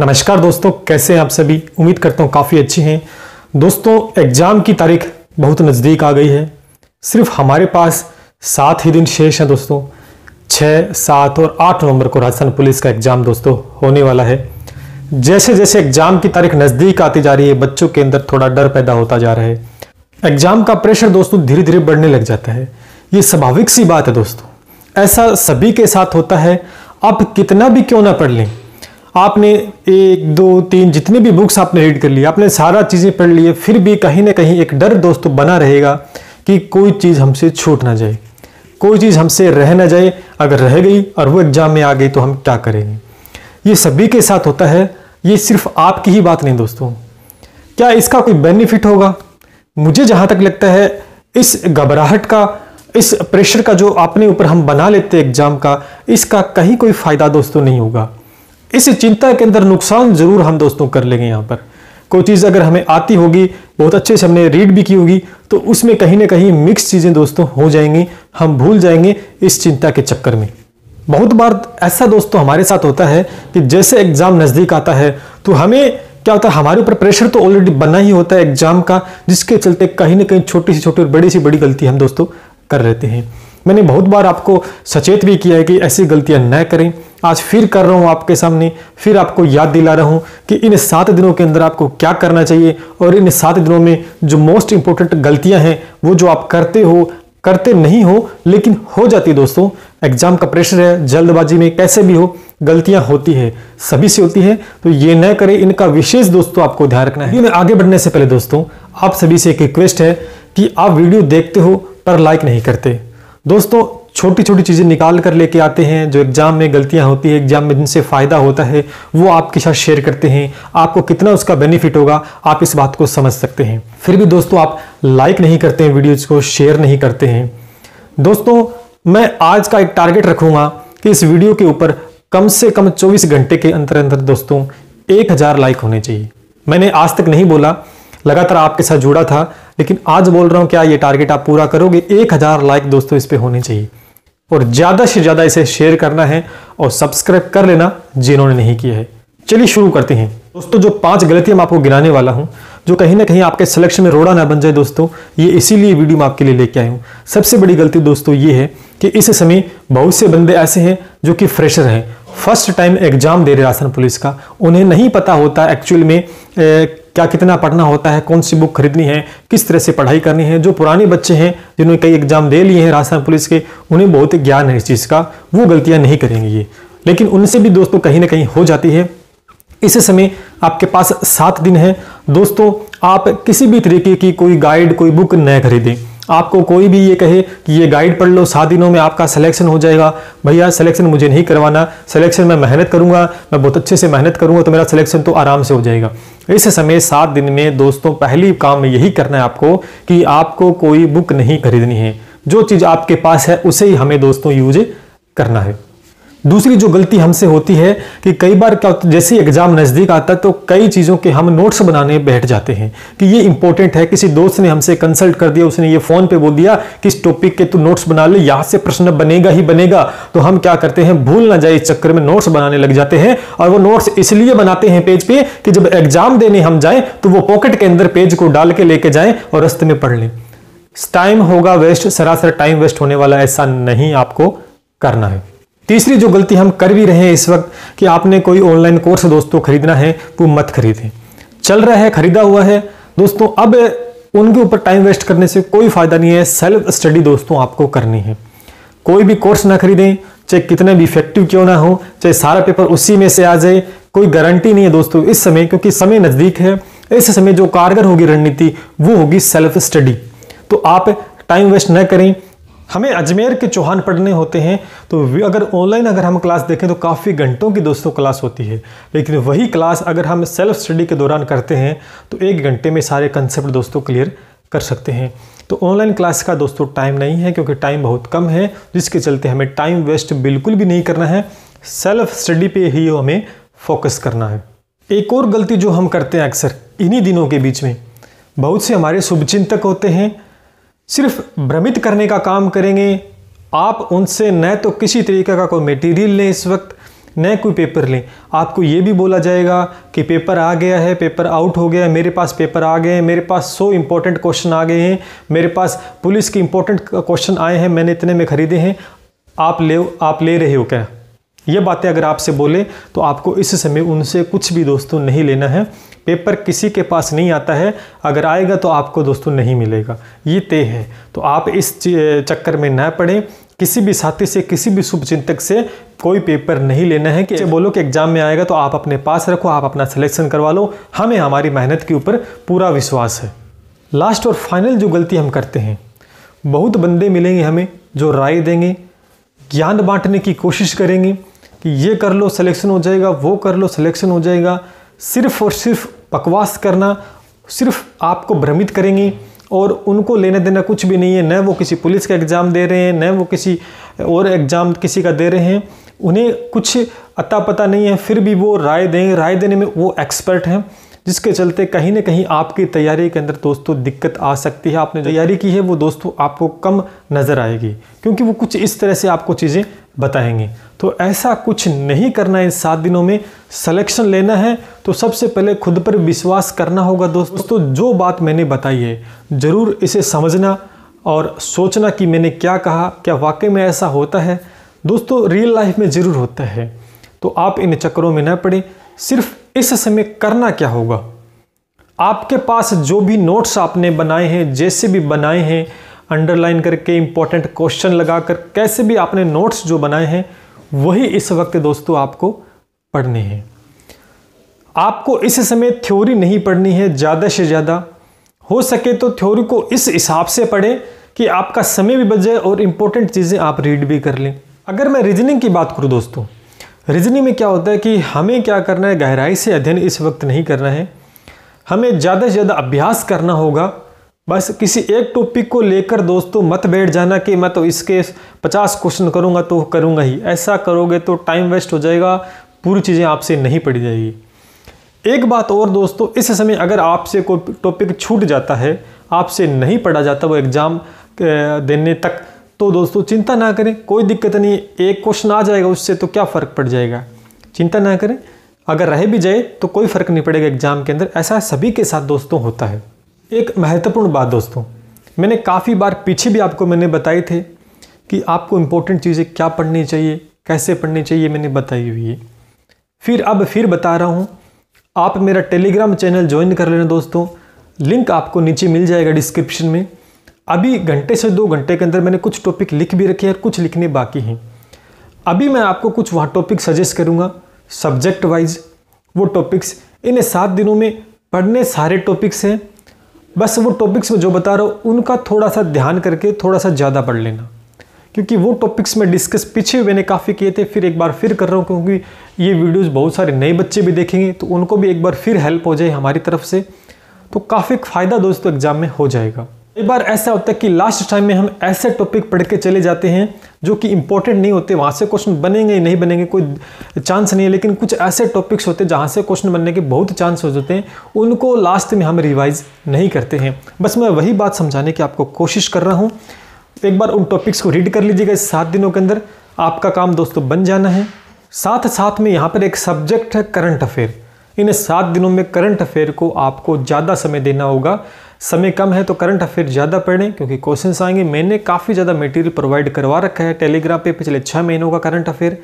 नमस्कार दोस्तों, कैसे हैं आप सभी। उम्मीद करता हूँ काफ़ी अच्छी हैं। दोस्तों, एग्ज़ाम की तारीख बहुत नज़दीक आ गई है। सिर्फ हमारे पास 7 ही दिन शेष हैं दोस्तों। 6, 7 और 8 नवंबर को राजस्थान पुलिस का एग्ज़ाम दोस्तों होने वाला है। जैसे जैसे एग्ज़ाम की तारीख नज़दीक आती जा रही है, बच्चों के अंदर थोड़ा डर पैदा होता जा रहा है। एग्ज़ाम का प्रेशर दोस्तों धीरे धीरे बढ़ने लग जाता है। ये स्वाभाविक सी बात है दोस्तों, ऐसा सभी के साथ होता है। आप कितना भी क्यों ना पढ़ लें, आपने 1, 2, 3 जितनी भी बुक्स आपने रीड कर ली, आपने सारा चीज़ें पढ़ ली है, फिर भी कहीं ना कहीं एक डर दोस्तों बना रहेगा कि कोई चीज़ हमसे छूट ना जाए, कोई चीज़ हमसे रह ना जाए। अगर रह गई और वो एग्ज़ाम में आ गई तो हम क्या करेंगे। ये सभी के साथ होता है, ये सिर्फ आपकी ही बात नहीं दोस्तों। क्या इसका कोई बेनिफिट होगा? मुझे जहाँ तक लगता है इस घबराहट का, इस प्रेशर का जो आपने ऊपर हम बना लेते एग्ज़ाम का, इसका कहीं कोई फ़ायदा दोस्तों नहीं होगा। इस चिंता के अंदर नुकसान ज़रूर हम दोस्तों कर लेंगे। यहाँ पर कोई चीज़ अगर हमें आती होगी, बहुत अच्छे से हमने रीड भी की होगी, तो उसमें कहीं ना कहीं मिक्स चीज़ें दोस्तों हो जाएंगी, हम भूल जाएंगे इस चिंता के चक्कर में। बहुत बार ऐसा दोस्तों हमारे साथ होता है कि जैसे एग्ज़ाम नज़दीक आता है तो हमें क्या होता है, हमारे ऊपर प्रेशर तो ऑलरेडी बना ही होता है एग्ज़ाम का, जिसके चलते कहीं ना कहीं छोटी से छोटी और बड़ी से बड़ी गलती हम दोस्तों कर लेते हैं। मैंने बहुत बार आपको सचेत भी किया है कि ऐसी गलतियां न करें। आज फिर कर रहा हूं आपके सामने, फिर आपको याद दिला रहा हूं कि इन 7 दिनों के अंदर आपको क्या करना चाहिए और इन 7 दिनों में जो मोस्ट इंपॉर्टेंट गलतियां हैं, वो जो आप करते हो, करते नहीं हो लेकिन हो जाती दोस्तों। एग्ज़ाम का प्रेशर है, जल्दबाजी में कैसे भी हो गलतियां होती है, सभी से होती है, तो ये न करें, इनका विशेष दोस्तों आपको ध्यान रखना है। मैं आगे बढ़ने से पहले दोस्तों आप सभी से एक रिक्वेस्ट है कि आप वीडियो देखते हो पर लाइक नहीं करते दोस्तों। छोटी छोटी चीज़ें निकाल कर लेके आते हैं, जो एग्ज़ाम में गलतियां होती है, एग्ज़ाम में जिनसे फ़ायदा होता है, वो आपके साथ शेयर करते हैं। आपको कितना उसका बेनिफिट होगा आप इस बात को समझ सकते हैं। फिर भी दोस्तों आप लाइक नहीं करते हैं, वीडियोज़ को शेयर नहीं करते हैं। दोस्तों मैं आज का एक टारगेट रखूँगा कि इस वीडियो के ऊपर कम से कम 24 घंटे के अंदर अंदर दोस्तों 1000 लाइक होने चाहिए। मैंने आज तक नहीं बोला, लगातार आपके साथ जुड़ा था, लेकिन आज बोल रहा हूँ क्या ये टारगेट आप पूरा करोगे। 1000 लाइक दोस्तों इस पे होने चाहिए और ज़्यादा से ज़्यादा इसे शेयर करना है और सब्सक्राइब कर लेना जिन्होंने नहीं किया है। चलिए शुरू करते हैं दोस्तों। जो 5 गलतियाँ मैं आपको गिनाने वाला हूँ, जो कहीं ना कहीं आपके सिलेक्शन में रोड़ा ना बन जाए दोस्तों, ये इसीलिए वीडियो में आपके लिए लेके आया हूँ। सबसे बड़ी गलती दोस्तों ये है कि इस समय बहुत से बंदे ऐसे हैं जो कि फ्रेशर हैं, फर्स्ट टाइम एग्ज़ाम दे रहे राजस्थान पुलिस का। उन्हें नहीं पता होता एक्चुअल में क्या कितना पढ़ना होता है, कौन सी बुक खरीदनी है, किस तरह से पढ़ाई करनी है। जो पुराने बच्चे हैं जिन्होंने कई एग्ज़ाम दे लिए हैं राजस्थान पुलिस के, उन्हें बहुत ज्ञान है इस चीज़ का, वो गलतियां नहीं करेंगे ये, लेकिन उनसे भी दोस्तों कहीं ना कहीं हो जाती है। इस समय आपके पास 7 दिन है दोस्तों। आप किसी भी तरीके की कोई गाइड, कोई बुक न खरीदें। आपको कोई भी ये कहे कि ये गाइड पढ़ लो, 7 दिनों में आपका सिलेक्शन हो जाएगा, भैया सिलेक्शन मुझे नहीं करवाना, सिलेक्शन में मेहनत करूंगा, मैं बहुत अच्छे से मेहनत करूंगा तो मेरा सिलेक्शन तो आराम से हो जाएगा। इस समय 7 दिन में दोस्तों पहली काम यही करना है आपको कि आपको कोई बुक नहीं खरीदनी है, जो चीज़ आपके पास है उसे ही हमें दोस्तों यूज करना है। दूसरी जो गलती हमसे होती है कि कई बार क्या होता है, जैसे एग्ज़ाम नज़दीक आता है तो कई चीज़ों के हम नोट्स बनाने बैठ जाते हैं कि ये इंपॉर्टेंट है, किसी दोस्त ने हमसे कंसल्ट कर दिया, उसने ये फ़ोन पे बोल दिया कि इस टॉपिक के तू नोट्स बना ले, यहाँ से प्रश्न बनेगा ही बनेगा। तो हम क्या करते हैं, भूल ना जाए इस चक्कर में नोट्स बनाने लग जाते हैं। और वो नोट्स इसलिए बनाते हैं पेज पर कि जब एग्ज़ाम देने हम जाएँ तो वो पॉकेट के अंदर पेज को डाल के लेके जाएँ और रास्ते में पढ़ लें। टाइम होगा वेस्ट, सरासर टाइम वेस्ट होने वाला, ऐसा नहीं आपको करना है। तीसरी जो गलती हम कर भी रहे हैं इस वक्त कि आपने कोई ऑनलाइन कोर्स दोस्तों खरीदना है वो मत खरीदें। चल रहा है, खरीदा हुआ है दोस्तों, अब उनके ऊपर टाइम वेस्ट करने से कोई फ़ायदा नहीं है। सेल्फ स्टडी दोस्तों आपको करनी है। कोई भी कोर्स ना खरीदें, चाहे कितने भी इफेक्टिव क्यों ना हो, चाहे सारा पेपर उसी में से आ जाए, कोई गारंटी नहीं है दोस्तों इस समय, क्योंकि समय नज़दीक है। इस समय जो कारगर होगी रणनीति वो होगी सेल्फ स्टडी। तो आप टाइम वेस्ट न करें। हमें अजमेर के चौहान पढ़ने होते हैं तो अगर ऑनलाइन अगर हम क्लास देखें तो काफ़ी घंटों की दोस्तों क्लास होती है, लेकिन वही क्लास अगर हम सेल्फ स्टडी के दौरान करते हैं तो 1 घंटे में सारे कंसेप्ट दोस्तों क्लियर कर सकते हैं। तो ऑनलाइन क्लास का दोस्तों टाइम नहीं है, क्योंकि टाइम बहुत कम है, जिसके चलते हमें टाइम वेस्ट बिल्कुल भी नहीं करना है। सेल्फ स्टडी पे ही हमें फोकस करना है। एक और गलती जो हम करते हैं अक्सर इन्हीं दिनों के बीच में, बहुत से हमारे शुभचिंतक होते हैं सिर्फ भ्रमित करने का काम करेंगे। आप उनसे न तो किसी तरीके का कोई मटेरियल लें इस वक्त, न कोई पेपर लें। आपको ये भी बोला जाएगा कि पेपर आ गया है, पेपर आउट हो गया है, मेरे पास पेपर आ गए हैं, मेरे पास 100 इंपॉर्टेंट क्वेश्चन आ गए हैं, मेरे पास पुलिस के इंपॉर्टेंट क्वेश्चन आए हैं, मैंने इतने में खरीदे हैं, आप ले रहे हो क्या? ये बातें अगर आपसे बोले तो आपको इस समय उनसे कुछ भी दोस्तों नहीं लेना है। पेपर किसी के पास नहीं आता है, अगर आएगा तो आपको दोस्तों नहीं मिलेगा, ये तय है। तो आप इस चक्कर में ना पड़ें। किसी भी साथी से, किसी भी शुभचिंतक से कोई पेपर नहीं लेना है कि बोलो कि एग्ज़ाम में आएगा तो आप अपने पास रखो, आप अपना सिलेक्शन करवा लो, हमें हमारी मेहनत के ऊपर पूरा विश्वास है। लास्ट और फाइनल जो गलती हम करते हैं, बहुत बंदे मिलेंगे हमें जो राय देंगे, ज्ञान बांटने की कोशिश करेंगे कि ये कर लो सिलेक्शन हो जाएगा, वो कर लो सिलेक्शन हो जाएगा। सिर्फ और सिर्फ बकवास करना, सिर्फ आपको भ्रमित करेंगे और उनको लेना देना कुछ भी नहीं है। न वो किसी पुलिस का एग्ज़ाम दे रहे हैं, न वो किसी और एग्ज़ाम किसी का दे रहे हैं, उन्हें कुछ अता पता नहीं है, फिर भी वो राय देंगे। राय देने में वो एक्सपर्ट हैं, जिसके चलते कहीं ना कहीं आपकी तैयारी के अंदर दोस्तों दिक्कत आ सकती है। आपने तैयारी की है वो दोस्तों आपको कम नज़र आएगी, क्योंकि वो कुछ इस तरह से आपको चीज़ें बताएंगे। तो ऐसा कुछ नहीं करना है। इन 7 दिनों में सिलेक्शन लेना है तो सबसे पहले खुद पर विश्वास करना होगा। दोस्तों जो बात मैंने बताई है ज़रूर इसे समझना और सोचना कि मैंने क्या कहा, क्या वाकई में ऐसा होता है। दोस्तों रियल लाइफ में ज़रूर होता है, तो आप इन चक्करों में ना पड़े। सिर्फ इस समय करना क्या होगा, आपके पास जो भी नोट्स आपने बनाए हैं, जैसे भी बनाए हैं, अंडरलाइन करके इम्पोर्टेंट क्वेश्चन लगाकर कैसे भी आपने नोट्स जो बनाए हैं वही इस वक्त दोस्तों आपको पढ़ने हैं। आपको इस समय थ्योरी नहीं पढ़नी है, ज़्यादा से ज़्यादा हो सके तो थ्योरी को इस हिसाब से पढ़ें कि आपका समय भी बच जाए और इम्पोर्टेंट चीज़ें आप रीड भी कर लें। अगर मैं रीजनिंग की बात करूँ दोस्तों, रीजनिंग में क्या होता है कि हमें क्या करना है, गहराई से अध्ययन इस वक्त नहीं करना है, हमें ज़्यादा से ज़्यादा अभ्यास करना होगा। बस किसी एक टॉपिक को लेकर दोस्तों मत बैठ जाना कि मैं तो इसके 50 क्वेश्चन करूंगा तो करूंगा ही। ऐसा करोगे तो टाइम वेस्ट हो जाएगा, पूरी चीज़ें आपसे नहीं पढ़ी जाएगी। एक बात और दोस्तों, इस समय अगर आपसे कोई टॉपिक छूट जाता है, आपसे नहीं पढ़ा जाता वो एग्ज़ाम देने तक, तो दोस्तों चिंता ना करें, कोई दिक्कत नहीं, एक क्वेश्चन आ जाएगा उससे तो क्या फ़र्क पड़ जाएगा, चिंता ना करें। अगर रह भी जाए तो कोई फ़र्क नहीं पड़ेगा एग्ज़ाम के अंदर। ऐसा सभी के साथ दोस्तों होता है। एक महत्वपूर्ण बात दोस्तों, मैंने काफ़ी बार पीछे भी आपको मैंने बताए थे कि आपको इम्पोर्टेंट चीज़ें क्या पढ़नी चाहिए, कैसे पढ़नी चाहिए, मैंने बताई हुई है। अब फिर बता रहा हूँ, आप मेरा टेलीग्राम चैनल ज्वाइन कर लेना दोस्तों, लिंक आपको नीचे मिल जाएगा डिस्क्रिप्शन में। अभी घंटे से 2 घंटे के अंदर मैंने कुछ टॉपिक लिख भी रखे हैं और कुछ लिखने बाकी हैं। अभी मैं आपको कुछ वहाँ टॉपिक सजेस्ट करूँगा सब्जेक्ट वाइज, वो टॉपिक्स इन 7 दिनों में पढ़ने सारे टॉपिक्स हैं। बस वो टॉपिक्स में जो बता रहा हूँ उनका थोड़ा सा ध्यान करके थोड़ा सा ज़्यादा पढ़ लेना, क्योंकि वो टॉपिक्स में डिस्कस पीछे मैंने काफ़ी किए थे, फिर एक बार फिर कर रहा हूँ क्योंकि ये वीडियोस बहुत सारे नए बच्चे भी देखेंगे तो उनको भी एक बार फिर हेल्प हो जाए हमारी तरफ से, तो काफ़ी फ़ायदा दोस्तों एग्ज़ाम में हो जाएगा। एक बार ऐसा होता है कि लास्ट टाइम में हम ऐसे टॉपिक पढ़ के चले जाते हैं जो कि इंपॉर्टेंट नहीं होते, वहाँ से क्वेश्चन बनेंगे ही नहीं बनेंगे, कोई चांस नहीं है। लेकिन कुछ ऐसे टॉपिक्स होते हैं जहाँ से क्वेश्चन बनने के बहुत चांस हो जाते हैं, उनको लास्ट में हम रिवाइज नहीं करते हैं। बस मैं वही बात समझाने की आपको कोशिश कर रहा हूँ। एक बार उन टॉपिक्स को रीड कर लीजिएगा, इस 7 दिनों के अंदर आपका काम दोस्तों बन जाना है। साथ में यहाँ पर एक सब्जेक्ट है करंट अफेयर, इन 7 दिनों में करंट अफेयर को आपको ज़्यादा समय देना होगा। समय कम है तो करंट अफेयर ज़्यादा पढ़ें क्योंकि क्वेश्चंस आएंगे। मैंने काफ़ी ज़्यादा मटेरियल प्रोवाइड करवा रखा है टेलीग्राम पे पिछले 6 महीनों का करंट अफेयर।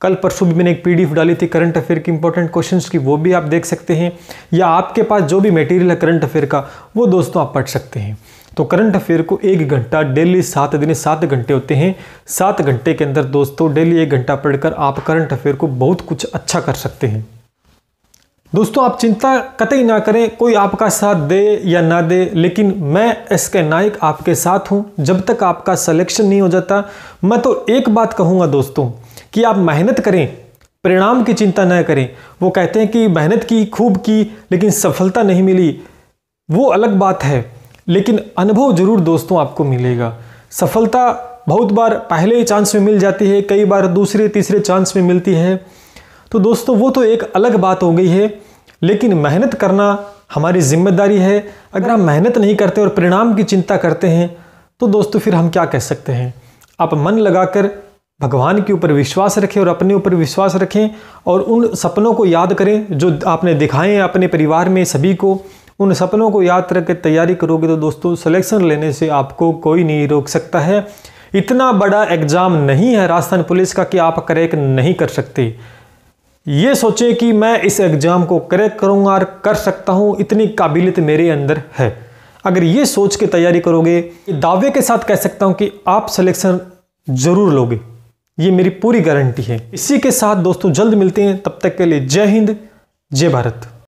कल परसों भी मैंने एक पीडीएफ डाली थी करंट अफेयर की इंपॉर्टेंट क्वेश्चंस की, वो भी आप देख सकते हैं, या आपके पास जो भी मटेरियल है करंट अफेयर का वो दोस्तों आप पढ़ सकते हैं। तो करंट अफेयर को 1 घंटा डेली, 7 दिन 7 घंटे होते हैं, 7 घंटे के अंदर दोस्तों डेली 1 घंटा पढ़कर आप करंट अफेयर को बहुत कुछ अच्छा कर सकते हैं। दोस्तों आप चिंता कतई ना करें, कोई आपका साथ दे या ना दे, लेकिन मैं एसके नाइक आपके साथ हूं जब तक आपका सिलेक्शन नहीं हो जाता। मैं तो एक बात कहूंगा दोस्तों कि आप मेहनत करें, परिणाम की चिंता ना करें। वो कहते हैं कि मेहनत की खूब की लेकिन सफलता नहीं मिली, वो अलग बात है, लेकिन अनुभव ज़रूर दोस्तों आपको मिलेगा। सफलता बहुत बार पहले ही चांस में मिल जाती है, कई बार दूसरे तीसरे चांस में मिलती है, तो दोस्तों वो तो एक अलग बात हो गई है, लेकिन मेहनत करना हमारी जिम्मेदारी है। अगर हम मेहनत नहीं करते और परिणाम की चिंता करते हैं तो दोस्तों फिर हम क्या कह सकते हैं। आप मन लगाकर भगवान के ऊपर विश्वास रखें और अपने ऊपर विश्वास रखें और उन सपनों को याद करें जो आपने दिखाए हैं अपने परिवार में सभी को। उन सपनों को याद करके तैयारी करोगे तो दोस्तों सिलेक्शन लेने से आपको कोई नहीं रोक सकता है। इतना बड़ा एग्ज़ाम नहीं है राजस्थान पुलिस का कि आप क्रैक नहीं कर सकते। ये सोचें कि मैं इस एग्ज़ाम को क्रैक करूँगा और कर सकता हूँ, इतनी काबिलियत मेरे अंदर है। अगर ये सोच के तैयारी करोगे, दावे के साथ कह सकता हूँ कि आप सिलेक्शन ज़रूर लोगे, ये मेरी पूरी गारंटी है। इसी के साथ दोस्तों जल्द मिलते हैं, तब तक के लिए जय हिंद, जय भारत।